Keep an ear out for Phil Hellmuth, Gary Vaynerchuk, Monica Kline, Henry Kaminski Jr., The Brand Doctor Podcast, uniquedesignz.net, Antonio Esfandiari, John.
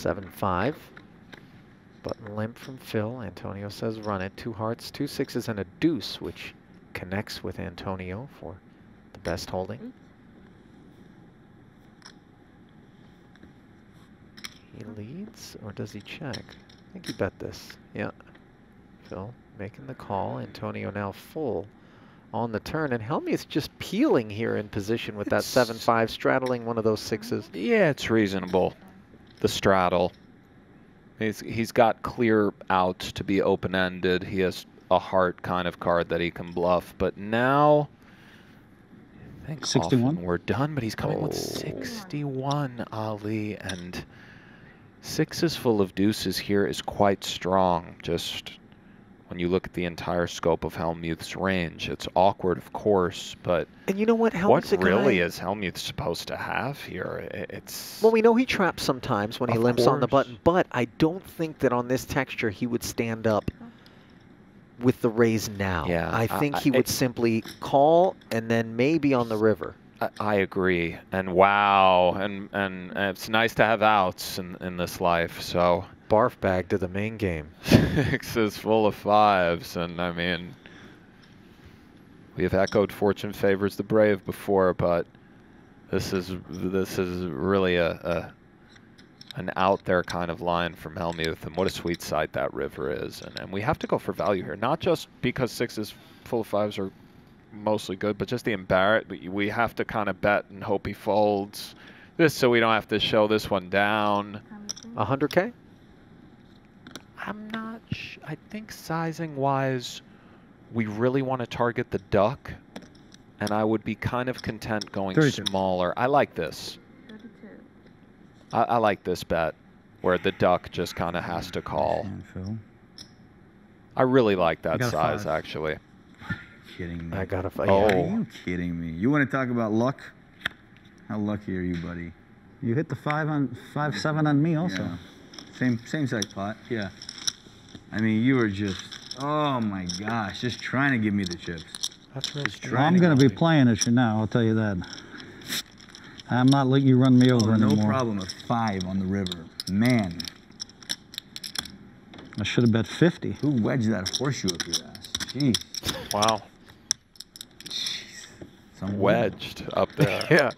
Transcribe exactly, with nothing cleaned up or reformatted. seven five. Button limp from Phil. Antonio says run it. Two hearts, two sixes, and a deuce, which connects with Antonio for the best holding. He leads, or does he check? I think he bet this. Yeah. Phil making the call. Antonio now full on the turn, and Hellmuth just peeling here in position with it's that seven five, straddling one of those sixes. Yeah, it's reasonable. The straddle. He's, he's got clear outs to be open-ended. He has a heart kind of card that he can bluff. But now, I think sixty-one. We're done, but he's coming oh. with sixty-one, Ali. And sixes full of deuces here is quite strong. Just when you look at the entire scope of Hellmuth's range, it's awkward, of course. But and you know what, Hellmuth's what really guy. is Hellmuth supposed to have here? It's well, we know he traps sometimes when he limps course. on the button, but I don't think that on this texture he would stand up with the raise now. Yeah, I think I, he I, would simply call and then maybe on the river. I, I agree. And wow, and, and and it's nice to have outs in in this life. So barf bag to the main game. Six is full of fives, and I mean, we have echoed fortune favors the brave before, but this is this is really a. a an out there kind of line from Hellmuth, and what a sweet sight that river is. And, and we have to go for value here, not just because sixes full of fives are mostly good, but just the embarrass. We have to kind of bet and hope he folds this so we don't have to show this one down. one hundred K? I'm not sh I think sizing-wise, we really want to target the duck, and I would be kind of content going thirty-two. Smaller. I like this. I, I like this bet where the duck just kind of has to call. I really like that size, five. actually. Kidding me. I got a five. Oh. Are you kidding me? You want to talk about luck? How lucky are you, buddy? You hit the five on five seven on me also. Yeah. Same same size pot. Yeah. I mean, you were just, oh my gosh, just trying to give me the chips. That's really cool. I'm going to be playing this now, I'll tell you that. I'm not letting you run me over oh, no anymore. No problem. A five on the river. Man. I should have bet fifty. Who wedged that horseshoe up your ass? Jeez. Wow. Jeez. Some wedged up there. Yeah.